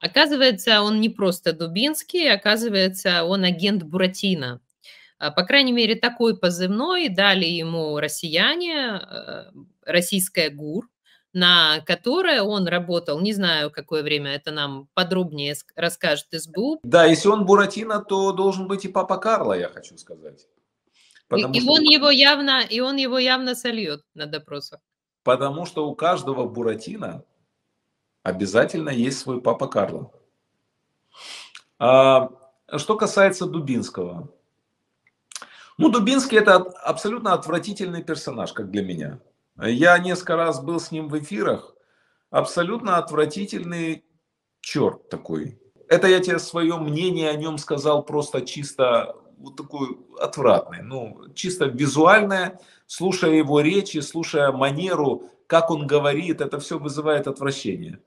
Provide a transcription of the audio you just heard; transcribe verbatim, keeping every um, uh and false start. Оказывается, он не просто Дубинский, оказывается, он агент Буратино. По крайней мере, такой позывной дали ему россияне, российская ГУР, на которое он работал, не знаю, какое время, это нам подробнее расскажет СБУ. Да, если он Буратино, то должен быть и Папа Карло, я хочу сказать. И, что... и, он его явно, и он его явно сольет на допросах. Потому что у каждого Буратино обязательно есть свой Папа Карло. А, что касается Дубинского. Ну, Дубинский – это абсолютно отвратительный персонаж, как для меня. Я несколько раз был с ним в эфирах. Абсолютно отвратительный черт такой. Это я тебе свое мнение о нем сказал просто чисто вот такой отвратный. Ну, чисто визуальное, слушая его речи, слушая манеру, как он говорит, это все вызывает отвращение.